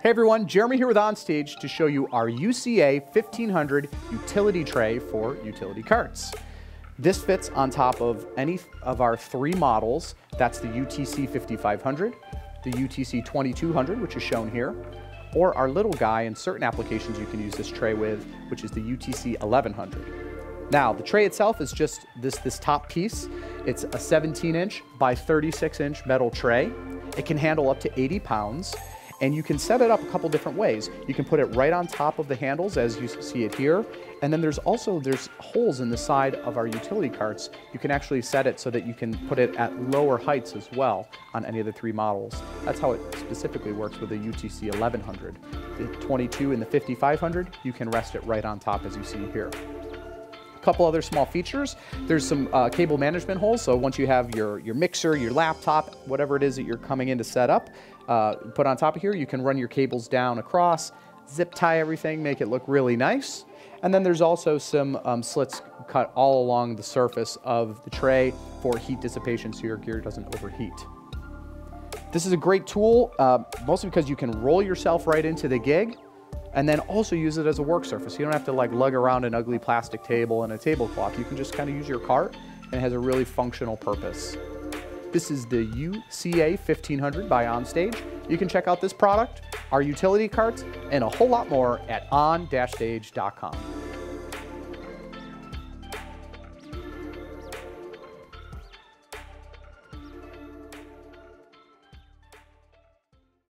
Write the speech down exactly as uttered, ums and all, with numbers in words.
Hey everyone, Jeremy here with On Stage to show you our U C A fifteen hundred utility tray for utility carts. This fits on top of any of our three models. That's the U T C fifty-five hundred, the U T C twenty-two hundred, which is shown here, or our little guy in certain applications you can use this tray with, which is the U T C eleven hundred. Now, the tray itself is just this, this top piece. It's a seventeen inch by thirty-six inch metal tray. It can handle up to eighty pounds. And you can set it up a couple different ways. You can put it right on top of the handles as you see it here. And then there's also, there's holes in the side of our utility carts. You can actually set it so that you can put it at lower heights as well on any of the three models. That's how it specifically works with the U T C eleven hundred. The twenty-two and the fifty-five hundred, you can rest it right on top as you see here. A couple other small features. There's some uh, cable management holes, so once you have your, your mixer, your laptop, whatever it is that you're coming in to set up, uh, put on top of here, you can run your cables down across, zip tie everything, make it look really nice. And then there's also some um, slits cut all along the surface of the tray for heat dissipation so your gear doesn't overheat. This is a great tool, uh, mostly because you can roll yourself right into the gig, and then also use it as a work surface. You don't have to like lug around an ugly plastic table and a tablecloth. You can just kind of use your cart, and it has a really functional purpose. This is the U C A fifteen hundred by On Stage. You can check out this product, our utility carts, and a whole lot more at on stage dot com.